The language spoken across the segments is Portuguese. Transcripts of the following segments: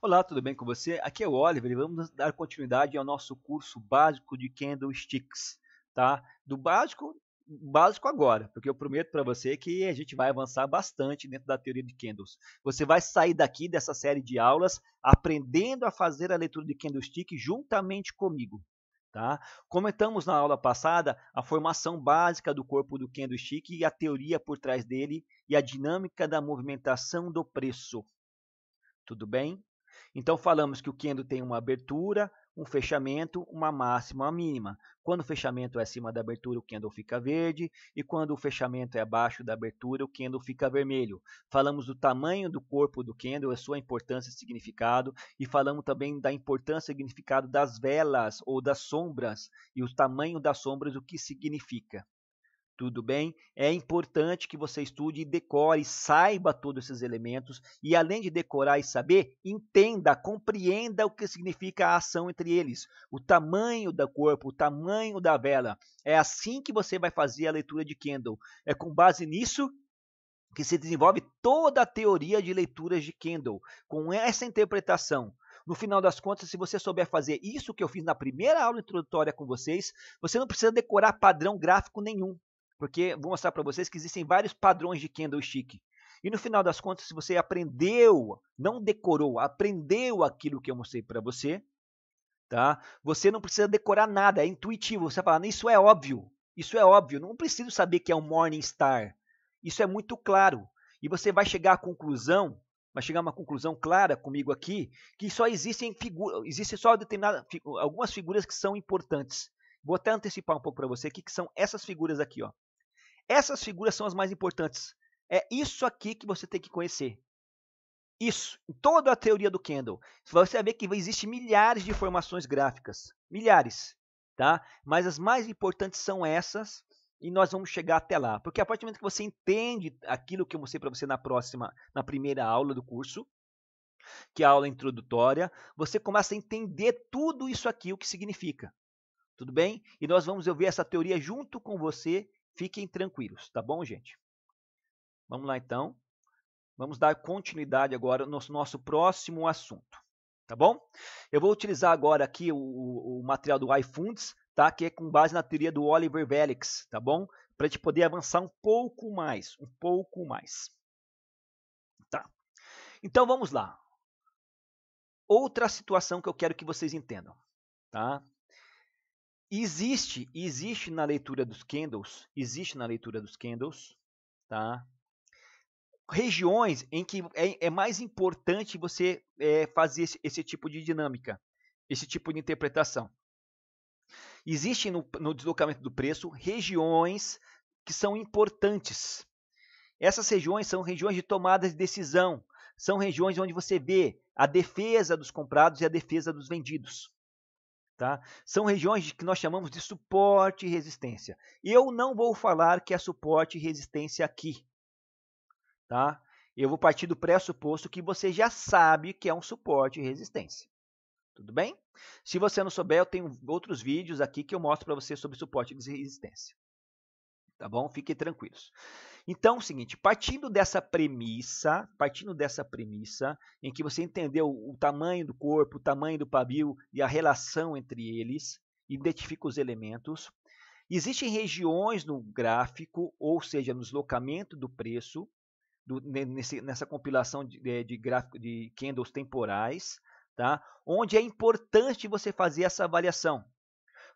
Olá, tudo bem com você? Aqui é o Oliver e vamos dar continuidade ao nosso curso básico de candlesticks, tá? Do básico agora, porque eu prometo para você que a gente vai avançar bastante dentro da teoria de candles. Você vai sair daqui dessa série de aulas aprendendo a fazer a leitura de candlestick juntamente comigo, tá? Comentamos na aula passada a formação básica do corpo do candlestick e a teoria por trás dele e a dinâmica da movimentação do preço. Tudo bem? Então falamos que o candle tem uma abertura, um fechamento, uma máxima, uma mínima. Quando o fechamento é acima da abertura, o candle fica verde. E quando o fechamento é abaixo da abertura, o candle fica vermelho. Falamos do tamanho do corpo do candle, a sua importância e significado. E falamos também da importância e significado das velas ou das sombras. E o tamanho das sombras, o que significa. Tudo bem? É importante que você estude, decore, saiba todos esses elementos e, além de decorar e saber, entenda, compreenda o que significa a ação entre eles, o tamanho do corpo, o tamanho da vela. É assim que você vai fazer a leitura de candle. É com base nisso que se desenvolve toda a teoria de leituras de candle, com essa interpretação. No final das contas, se você souber fazer isso que eu fiz na primeira aula introdutória com vocês, você não precisa decorar padrão gráfico nenhum. Porque vou mostrar para vocês que existem vários padrões de candlestick. E no final das contas, se você aprendeu, não decorou, aprendeu aquilo que eu mostrei para você, tá? Você não precisa decorar nada, é intuitivo. Você fala, isso é óbvio, não preciso saber que é um Morningstar. Isso é muito claro. E você vai chegar à conclusão, vai chegar a uma conclusão clara comigo aqui, que só existem figuras, existem só algumas figuras que são importantes. Vou até antecipar um pouco para você o que são essas figuras aqui, ó. Essas figuras são as mais importantes. É isso aqui que você tem que conhecer. Isso, em toda a teoria do candle. Você vai ver que existem milhares de formações gráficas. Milhares, tá? Mas as mais importantes são essas e nós vamos chegar até lá. Porque a partir do momento que você entende aquilo que eu mostrei para você na primeira aula do curso, que é a aula introdutória, você começa a entender tudo isso aqui, o que significa. Tudo bem? E nós vamos ver essa teoria junto com você. Fiquem tranquilos, tá bom, gente? Vamos lá, então. Vamos dar continuidade agora no nosso próximo assunto, tá bom? Eu vou utilizar agora aqui o material do iFunds, tá? Que é com base na teoria do Oliver Velix, tá bom? Para a gente poder avançar um pouco mais. Tá? Então, vamos lá. Outra situação que eu quero que vocês entendam, tá? Existe na leitura dos candles, tá? Regiões em que é mais importante você fazer esse tipo de dinâmica, esse tipo de interpretação. Existem no deslocamento do preço regiões que são importantes. Essas regiões são regiões de tomada de decisão, são regiões onde você vê a defesa dos comprados e a defesa dos vendidos. Tá? São regiões que nós chamamos de suporte e resistência. Eu não vou falar que é suporte e resistência aqui. Tá? Eu vou partir do pressuposto que você já sabe que é um suporte e resistência. Tudo bem? Se você não souber, eu tenho outros vídeos aqui que eu mostro para você sobre suporte e resistência. Tá bom? Fiquem tranquilos. Então, é o seguinte, partindo dessa premissa em que você entendeu o tamanho do corpo, o tamanho do pavio e a relação entre eles, identifica os elementos, existem regiões no gráfico, ou seja, no deslocamento do preço, nessa compilação de candles temporais, tá? Onde é importante você fazer essa avaliação.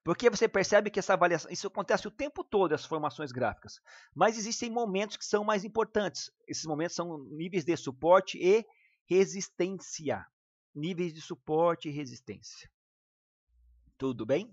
Porque você percebe que essa avaliação, isso acontece o tempo todo, as formações gráficas. Mas existem momentos que são mais importantes. Esses momentos são níveis de suporte e resistência. Níveis de suporte e resistência. Tudo bem?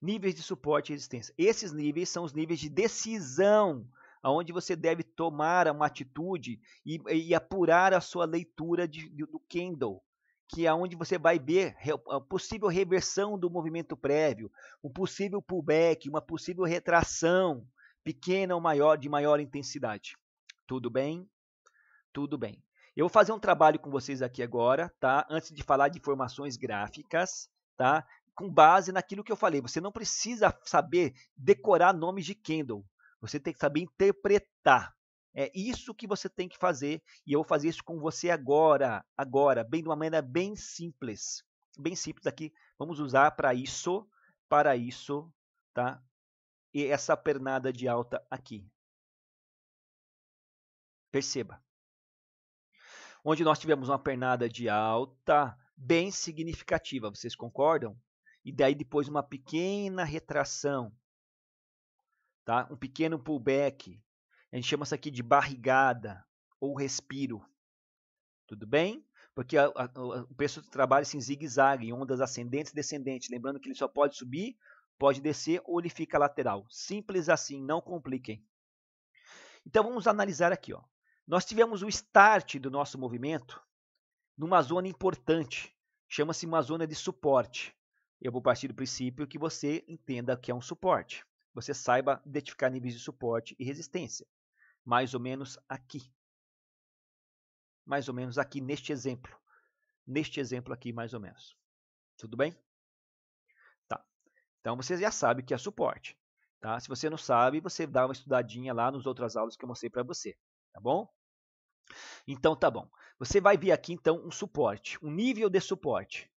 Níveis de suporte e resistência. Esses níveis são os níveis de decisão, onde você deve tomar uma atitude e apurar a sua leitura do candle. Que é onde você vai ver a possível reversão do movimento prévio, um possível pullback, uma possível retração pequena ou maior, de maior intensidade. Tudo bem? Tudo bem. Eu vou fazer um trabalho com vocês aqui agora, tá? Antes de falar de formações gráficas, tá? Com base naquilo que eu falei. Você não precisa saber decorar nomes de candle. Você tem que saber interpretar. É isso que você tem que fazer e eu vou fazer isso com você agora, bem de uma maneira bem simples aqui. Vamos usar para isso, tá? E essa pernada de alta aqui. Perceba. Onde nós tivemos uma pernada de alta bem significativa, vocês concordam? E daí depois uma pequena retração, tá? Um pequeno pullback. A gente chama isso aqui de barrigada ou respiro. Tudo bem? Porque o preço do trabalho se zigue-zague em ondas ascendentes e descendentes. Lembrando que ele só pode subir, pode descer ou ele fica lateral. Simples assim, não compliquem. Então vamos analisar aqui. Ó. Nós tivemos o start do nosso movimento numa zona importante. Chama-se uma zona de suporte. Eu vou partir do princípio que você entenda que é um suporte. Você saiba identificar níveis de suporte e resistência. Mais ou menos aqui. Mais ou menos aqui neste exemplo. Neste exemplo aqui, mais ou menos. Tudo bem? Tá. Então, você já sabe que é suporte. Tá? Se você não sabe, você dá uma estudadinha lá nas outras aulas que eu mostrei para você. Tá bom? Então, tá bom. Você vai ver aqui, então, um suporte. Um nível de suporte.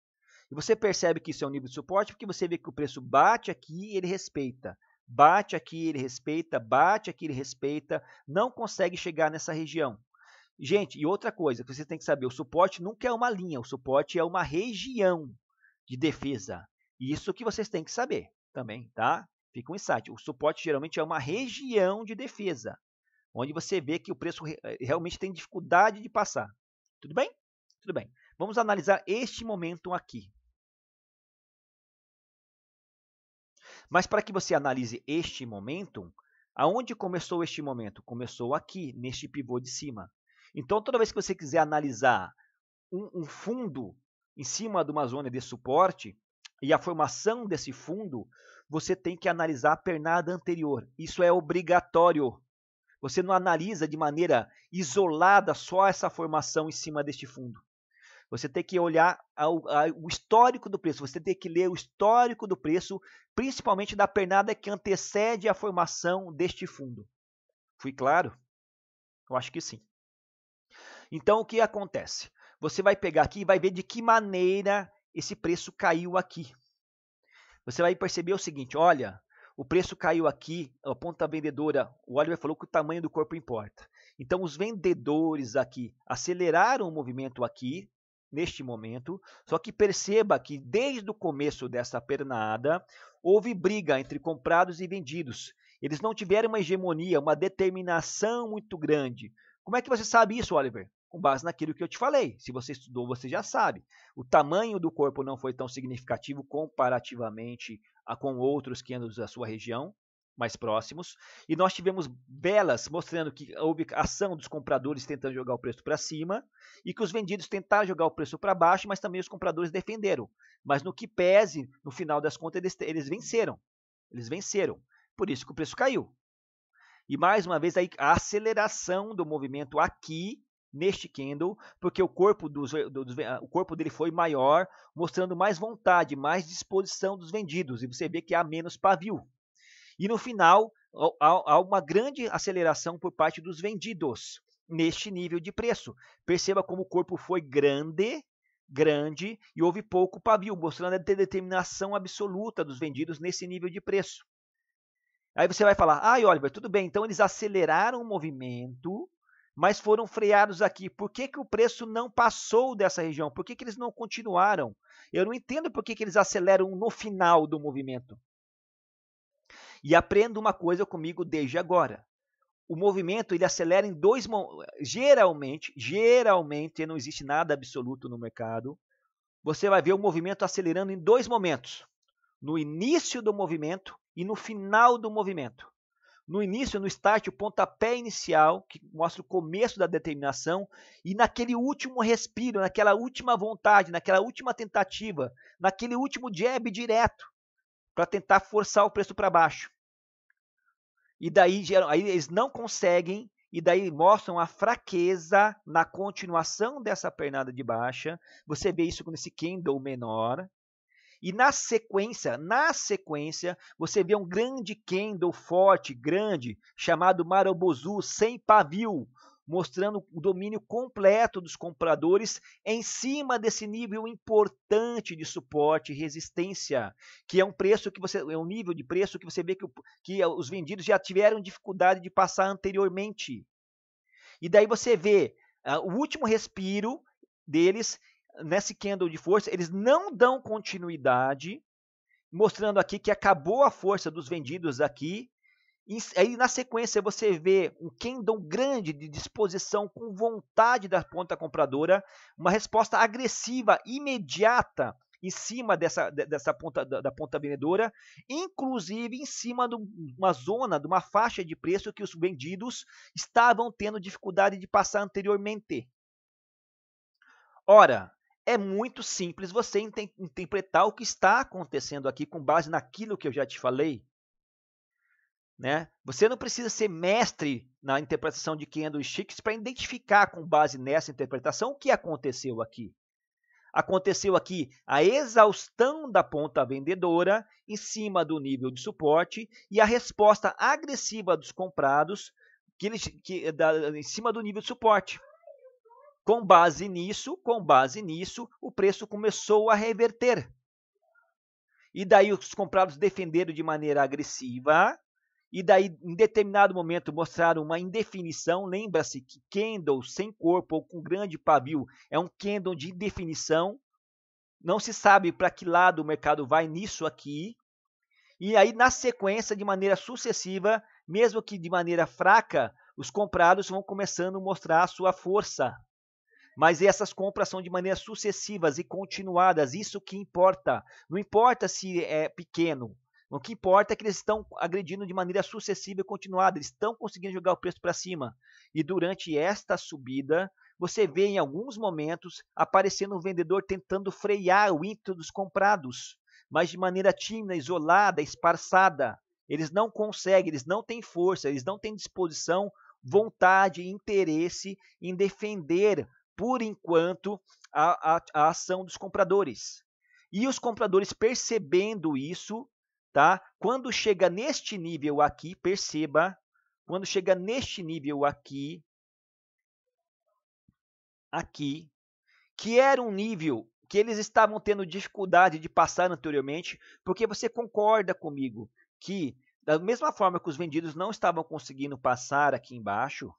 E você percebe que isso é um nível de suporte porque você vê que o preço bate aqui e ele respeita. Bate aqui, ele respeita, bate aqui, ele respeita, não consegue chegar nessa região. Gente, e outra coisa que você tem que saber, o suporte nunca é uma linha, o suporte é uma região de defesa. E isso que vocês têm que saber também, tá? Fica um insight, o suporte geralmente é uma região de defesa, onde você vê que o preço realmente tem dificuldade de passar. Tudo bem? Tudo bem. Vamos analisar este momento aqui. Mas para que você analise este momento, aonde começou este momento? Começou aqui, neste pivô de cima. Então, toda vez que você quiser analisar um fundo em cima de uma zona de suporte e a formação desse fundo, você tem que analisar a pernada anterior. Isso é obrigatório. Você não analisa de maneira isolada só essa formação em cima deste fundo. Você tem que olhar o histórico do preço, você tem que ler o histórico do preço, principalmente da pernada que antecede a formação deste fundo. Fui claro? Eu acho que sim. Então, o que acontece? Você vai pegar aqui e vai ver de que maneira esse preço caiu aqui. Você vai perceber o seguinte, olha, o preço caiu aqui, a ponta vendedora, o Oliver falou que o tamanho do corpo importa. Então, os vendedores aqui aceleraram o movimento aqui, neste momento, só que perceba que desde o começo dessa pernada houve briga entre comprados e vendidos. Eles não tiveram uma hegemonia, uma determinação muito grande. Como é que você sabe isso, Oliver? Com base naquilo que eu te falei. Se você estudou, você já sabe. O tamanho do corpo não foi tão significativo comparativamente com outros candles da sua região, mais próximos. E nós tivemos velas mostrando que houve ação dos compradores tentando jogar o preço para cima e que os vendidos tentaram jogar o preço para baixo, mas também os compradores defenderam. Mas no que pese, no final das contas, eles venceram. Eles venceram. Por isso que o preço caiu. E mais uma vez a aceleração do movimento aqui, neste candle, porque o corpo dele foi maior, mostrando mais vontade, mais disposição dos vendidos. E você vê que há menos pavio. E no final, há uma grande aceleração por parte dos vendidos neste nível de preço. Perceba como o corpo foi grande e houve pouco pavio, mostrando a determinação absoluta dos vendidos nesse nível de preço. Aí você vai falar, ai Oliver, tudo bem, então eles aceleraram o movimento, mas foram freados aqui. Por que o preço não passou dessa região? Por que eles não continuaram? Eu não entendo por que eles aceleram no final do movimento. E aprenda uma coisa comigo desde agora. O movimento ele acelera em dois momentos. Geralmente, não existe nada absoluto no mercado. Você vai ver o movimento acelerando em dois momentos. No início do movimento e no final do movimento. No início, no start, o pontapé inicial, que mostra o começo da determinação, e naquele último respiro, naquela última vontade, naquela última tentativa, naquele último jab direto, para tentar forçar o preço para baixo. E daí eles não conseguem, e daí mostram a fraqueza na continuação dessa pernada de baixa. Você vê isso nesse candle menor. E na sequência, você vê um grande candle forte, grande, chamado Marobozu, sem pavio, mostrando o domínio completo dos compradores em cima desse nível importante de suporte e resistência, que é um preço que você é um nível de preço que você vê que os vendidos já tiveram dificuldade de passar anteriormente. E daí você vê o último respiro deles nesse candle de força, eles não dão continuidade, mostrando aqui que acabou a força dos vendidos aqui. E aí, na sequência, você vê um candle grande de disposição com vontade da ponta compradora, uma resposta agressiva, imediata, em cima da ponta vendedora, inclusive em cima de uma zona, de uma faixa de preço que os vendidos estavam tendo dificuldade de passar anteriormente. Ora, é muito simples você interpretar o que está acontecendo aqui com base naquilo que eu já te falei, né? Você não precisa ser mestre na interpretação de candles chiques para identificar com base nessa interpretação o que aconteceu aqui. Aconteceu aqui a exaustão da ponta vendedora em cima do nível de suporte e a resposta agressiva dos comprados em cima do nível de suporte. Com base nisso, o preço começou a reverter. E daí os comprados defenderam de maneira agressiva. E daí, em determinado momento, mostraram uma indefinição. Lembra-se que candle sem corpo ou com grande pavio é um candle de indefinição. Não se sabe para que lado o mercado vai nisso aqui. E aí, na sequência, de maneira sucessiva, mesmo que de maneira fraca, os comprados vão começando a mostrar a sua força. Mas essas compras são de maneiras sucessivas e continuadas. Isso que importa. Não importa se é pequeno. O que importa é que eles estão agredindo de maneira sucessiva e continuada. Eles estão conseguindo jogar o preço para cima. E durante esta subida, você vê em alguns momentos aparecendo um vendedor tentando frear o ímpeto dos comprados. Mas de maneira tímida, isolada, esparçada. Eles não conseguem, eles não têm força, eles não têm disposição, vontade, interesse em defender, por enquanto, a ação dos compradores. E os compradores percebendo isso, tá? Quando chega neste nível aqui, perceba, quando chega neste nível aqui, que era um nível que eles estavam tendo dificuldade de passar anteriormente, porque você concorda comigo que, da mesma forma que os vendidos não estavam conseguindo passar aqui embaixo,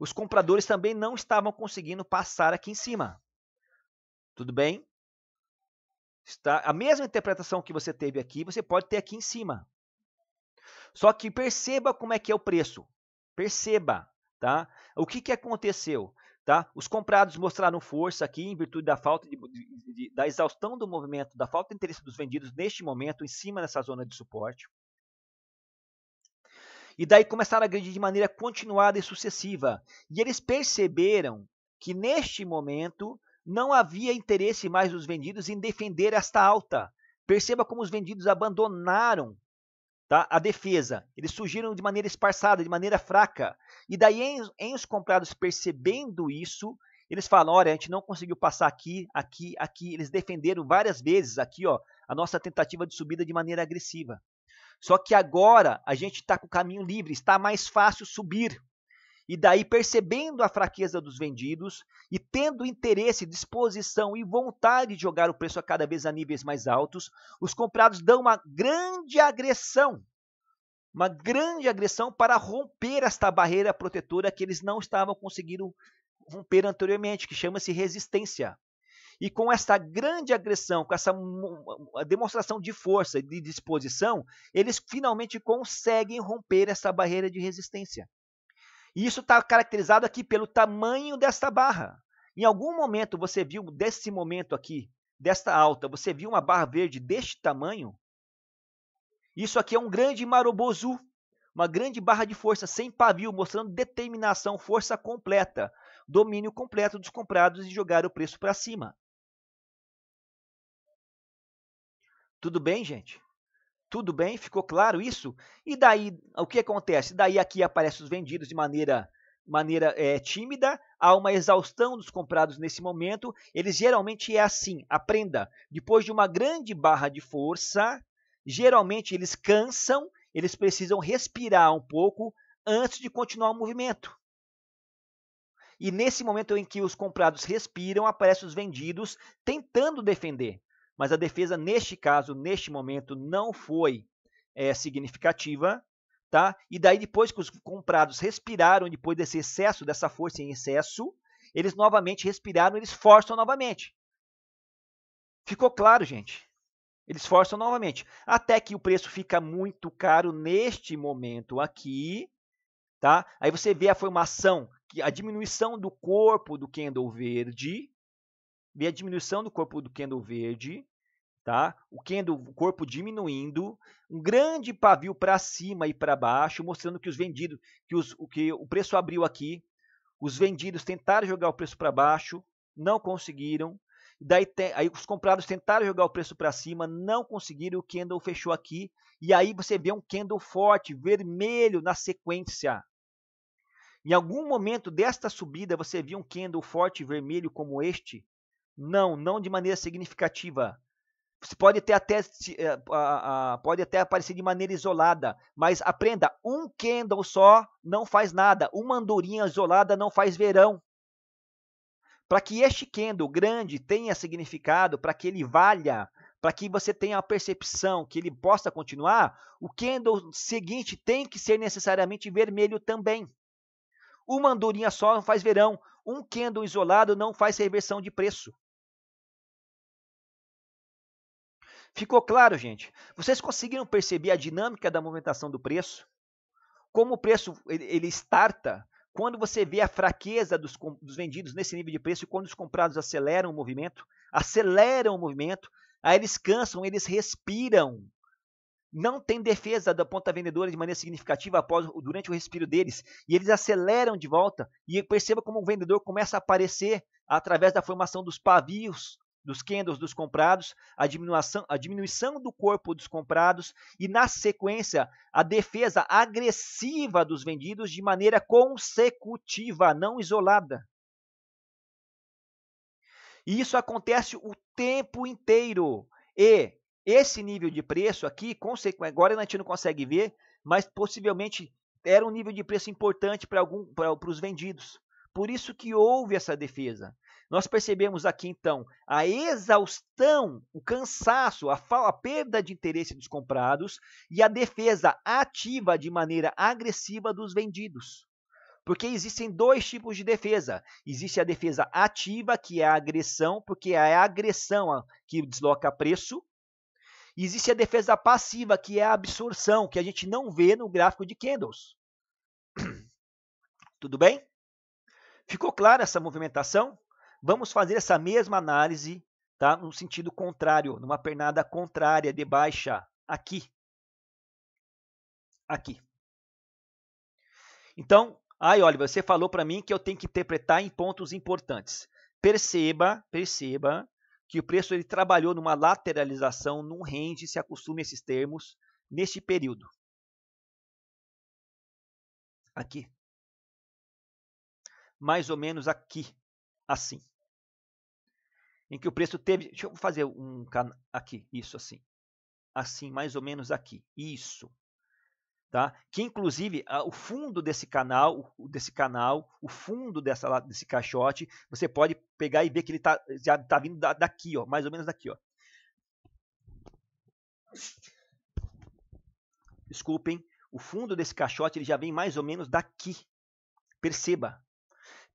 os compradores também não estavam conseguindo passar aqui em cima. Tudo bem? A mesma interpretação que você teve aqui, você pode ter aqui em cima. Só que perceba como é que é o preço. Perceba, tá? O que aconteceu? Tá? Os comprados mostraram força aqui em virtude da falta da exaustão do movimento, da falta de interesse dos vendidos neste momento, em cima dessa zona de suporte. E daí começaram a agredir de maneira continuada e sucessiva. E eles perceberam que neste momento não havia interesse mais dos vendidos em defender esta alta. Perceba como os vendidos abandonaram, tá, a defesa. Eles surgiram de maneira esparçada, de maneira fraca. E daí, em os comprados percebendo isso, eles falam, olha, a gente não conseguiu passar aqui, aqui, aqui. Eles defenderam várias vezes aqui, ó, a nossa tentativa de subida de maneira agressiva. Só que agora a gente está com o caminho livre, está mais fácil subir. E daí, percebendo a fraqueza dos vendidos e tendo interesse, disposição e vontade de jogar o preço a cada vez a níveis mais altos, os comprados dão uma grande agressão para romper esta barreira protetora que eles não estavam conseguindo romper anteriormente, que chama-se resistência. E com essa grande agressão, com essa demonstração de força e de disposição, eles finalmente conseguem romper essa barreira de resistência. E isso está caracterizado aqui pelo tamanho desta barra. Em algum momento você viu, desse momento aqui, desta alta, você viu uma barra verde deste tamanho? Isso aqui é um grande Marobozu, uma grande barra de força sem pavio, mostrando determinação, força completa, domínio completo dos comprados e jogar o preço para cima. Tudo bem, gente? Tudo bem? Ficou claro isso? E daí, o que acontece? Daí aqui aparecem os vendidos de maneira maneira tímida, há uma exaustão dos comprados nesse momento. Eles geralmente é assim, aprenda. Depois de uma grande barra de força, geralmente eles cansam, eles precisam respirar um pouco antes de continuar o movimento. E nesse momento em que os comprados respiram, aparecem os vendidos tentando defender. Mas a defesa, neste caso, neste momento, não foi significativa. Tá? E daí, depois que os comprados respiraram, depois desse excesso, dessa força em excesso, eles novamente respiraram, eles forçam novamente. Ficou claro, gente? Eles forçam novamente. Até que o preço fica muito caro neste momento aqui. Tá? Aí você vê a formação, a diminuição do corpo do candle verde. Vê a diminuição do corpo do candle verde. Tá? O candle, o corpo diminuindo, um grande pavio para cima e para baixo, mostrando que os vendidos, que o preço abriu aqui, os vendidos tentaram jogar o preço para baixo, não conseguiram. Daí aí os comprados tentaram jogar o preço para cima, não conseguiram, o candle fechou aqui. E aí você vê um candle forte, vermelho na sequência. Em algum momento desta subida você viu um candle forte vermelho como este? Não, não de maneira significativa. Você pode até aparecer de maneira isolada, mas aprenda, um candle só não faz nada, uma andorinha isolada não faz verão. Para que este candle grande tenha significado, para que ele valha, para que você tenha a percepção que ele possa continuar, o candle seguinte tem que ser necessariamente vermelho também. Uma andorinha só não faz verão, um candle isolado não faz reversão de preço. Ficou claro, gente? Vocês conseguiram perceber a dinâmica da movimentação do preço? Como o preço ele starta? Quando você vê a fraqueza dos vendidos nesse nível de preço, e quando os comprados aceleram o movimento, aí eles cansam, eles respiram. Não tem defesa da ponta vendedora de maneira significativa durante o respiro deles. E eles aceleram de volta. E perceba como o vendedor começa a aparecer através da formação dos pavios dos candles dos comprados, a diminuição do corpo dos comprados e, na sequência, a defesa agressiva dos vendidos de maneira consecutiva, não isolada. E isso acontece o tempo inteiro. E esse nível de preço aqui, agora a gente não consegue ver, mas possivelmente era um nível de preço importante para os vendidos. Por isso que houve essa defesa. Nós percebemos aqui, então, a exaustão, o cansaço, a perda de interesse dos comprados e a defesa ativa de maneira agressiva dos vendidos. Porque existem dois tipos de defesa. Existe a defesa ativa, que é a agressão, porque é a agressão que desloca preço. E existe a defesa passiva, que é a absorção, que a gente não vê no gráfico de candles. Tudo bem? Ficou clara essa movimentação? Vamos fazer essa mesma análise, tá? No sentido contrário, numa pernada contrária de baixa, aqui. Aqui. Então, aí, Oliver, você falou para mim que eu tenho que interpretar em pontos importantes. Perceba que o preço ele trabalhou numa lateralização, num range, se acostume a esses termos, neste período. Aqui. Mais ou menos aqui. Assim, em que o preço teve, deixa eu fazer um aqui, isso assim, assim mais ou menos aqui, isso, tá? Que inclusive o fundo desse canal, o fundo desse caixote, você pode pegar e ver que ele já tá vindo daqui, ó, mais ou menos daqui, ó. Desculpem, o fundo desse caixote ele já vem mais ou menos daqui. Perceba.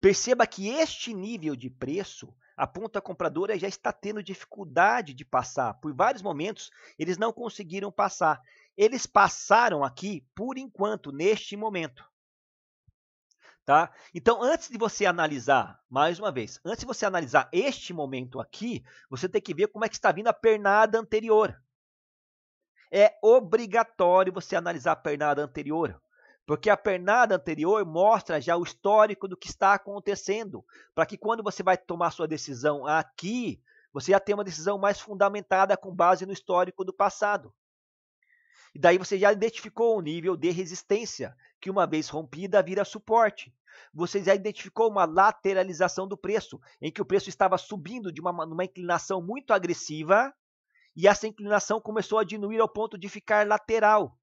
Perceba que este nível de preço, a ponta compradora já está tendo dificuldade de passar. Por vários momentos, eles não conseguiram passar. Eles passaram aqui, por enquanto, neste momento. Tá? Então, antes de você analisar, mais uma vez, antes de você analisar este momento aqui, você tem que ver como é que está vindo a pernada anterior. É obrigatório você analisar a pernada anterior. Porque a pernada anterior mostra já o histórico do que está acontecendo. Para que quando você vai tomar sua decisão aqui, você já tem uma decisão mais fundamentada com base no histórico do passado. E daí você já identificou o nível de resistência, que uma vez rompida vira suporte. Você já identificou uma lateralização do preço, em que o preço estava subindo de uma inclinação muito agressiva e essa inclinação começou a diminuir ao ponto de ficar lateral,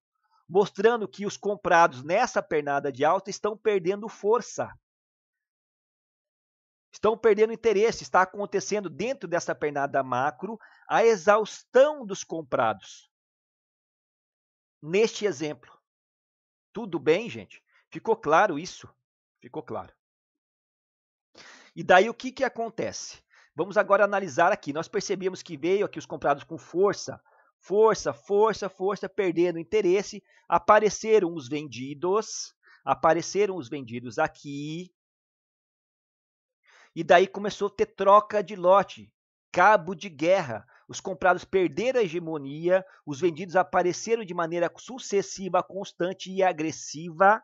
mostrando que os comprados nessa pernada de alta estão perdendo força. Estão perdendo interesse, está acontecendo dentro dessa pernada macro a exaustão dos comprados. Neste exemplo. Tudo bem, gente? Ficou claro isso? Ficou claro. E daí o que acontece? Vamos agora analisar aqui. Nós percebemos que veio aqui os comprados com força, perdendo interesse. Apareceram os vendidos aqui. E daí começou a ter troca de lote, cabo de guerra. Os comprados perderam a hegemonia, os vendidos apareceram de maneira sucessiva, constante e agressiva.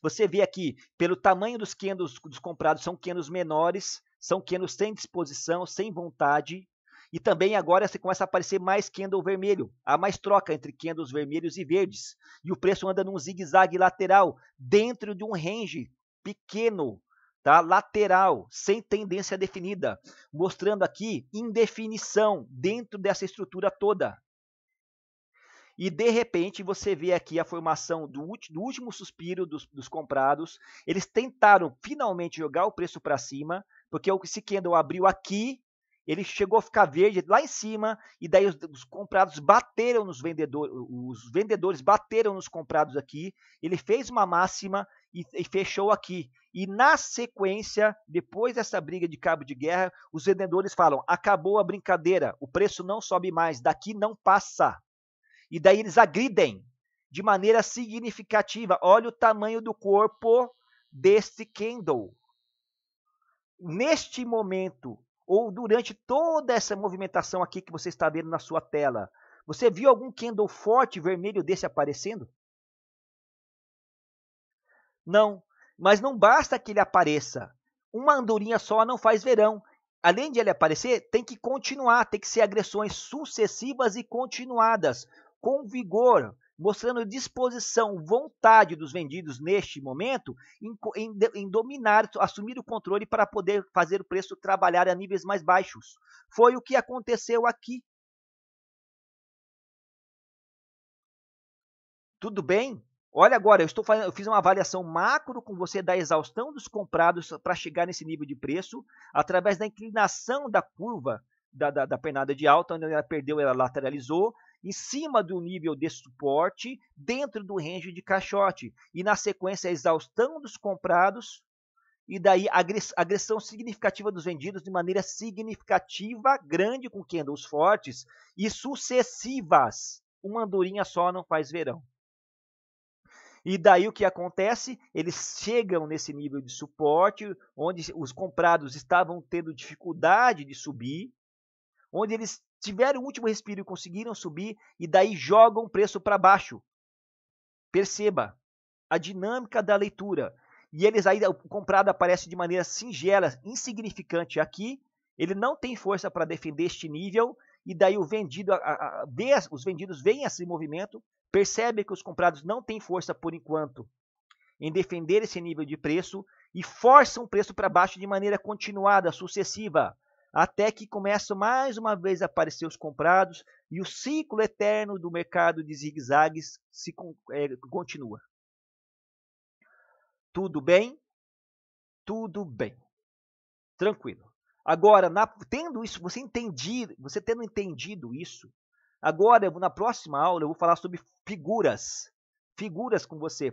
Você vê aqui, pelo tamanho dos candles dos comprados, são candles menores, são candles sem disposição, sem vontade. E também agora você começa a aparecer mais candle vermelho. Há mais troca entre candles vermelhos e verdes. E o preço anda num zigue-zague lateral, dentro de um range pequeno. Tá? Lateral, sem tendência definida, mostrando aqui indefinição dentro dessa estrutura toda. E, de repente, você vê aqui a formação do último suspiro dos comprados. Eles tentaram, finalmente, jogar o preço para cima, porque esse candle abriu aqui, ele chegou a ficar verde lá em cima, e daí os comprados bateram nos vendedores, os vendedores bateram nos comprados aqui, ele fez uma máxima e fechou aqui. E na sequência, depois dessa briga de cabo de guerra, os vendedores falam, acabou a brincadeira, o preço não sobe mais, daqui não passa. E daí eles agridem de maneira significativa. Olha o tamanho do corpo desse candle. Neste momento, ou durante toda essa movimentação aqui que você está vendo na sua tela, você viu algum candle forte vermelho desse aparecendo? Não, mas não basta que ele apareça. Uma andorinha só não faz verão. Além de ele aparecer, tem que continuar, tem que ser agressões sucessivas e continuadas, com vigor, mostrando disposição, vontade dos vendidos neste momento em dominar, assumir o controle para poder fazer o preço trabalhar a níveis mais baixos. Foi o que aconteceu aqui. Tudo bem? Olha agora, eu fiz uma avaliação macro com você da exaustão dos comprados para chegar nesse nível de preço, através da inclinação da curva da pernada de alta, onde ela perdeu, ela lateralizou, em cima do nível de suporte, dentro do range de caixote. E na sequência, a exaustão dos comprados e daí a agressão significativa dos vendidos de maneira significativa, grande, com candles fortes e sucessivas. Uma andorinha só não faz verão. E daí o que acontece? Eles chegam nesse nível de suporte, onde os comprados estavam tendo dificuldade de subir, onde eles tiveram o último respiro e conseguiram subir, e daí jogam o preço para baixo. Perceba a dinâmica da leitura. E eles aí, o comprado aparece de maneira singela, insignificante aqui, ele não tem força para defender este nível, e daí o vendido, os vendidos veem esse movimento, percebe que os comprados não têm força, por enquanto, em defender esse nível de preço e forçam o preço para baixo de maneira continuada, sucessiva, até que começam mais uma vez a aparecer os comprados e o ciclo eterno do mercado de zigue-zagues continua. Tudo bem? Tudo bem. Tranquilo. Agora, tendo entendido isso, agora, na próxima aula, eu vou falar sobre figuras. Figuras com você.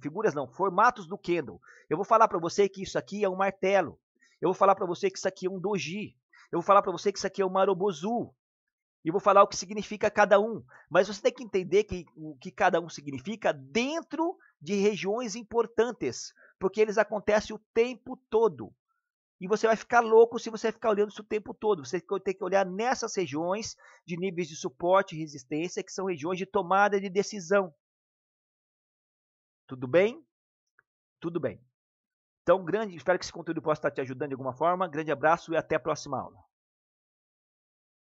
Figuras não, formatos do candle. Eu vou falar para você que isso aqui é um martelo. Eu vou falar para você que isso aqui é um doji. Eu vou falar para você que isso aqui é um marobozu. E vou falar o que significa cada um. Mas você tem que entender o que cada um significa dentro de regiões importantes. Porque eles acontecem o tempo todo. E você vai ficar louco se você ficar olhando isso o tempo todo. Você tem que olhar nessas regiões de níveis de suporte e resistência, que são regiões de tomada de decisão. Tudo bem? Tudo bem. Então, espero que esse conteúdo possa estar te ajudando de alguma forma. Grande abraço e até a próxima aula.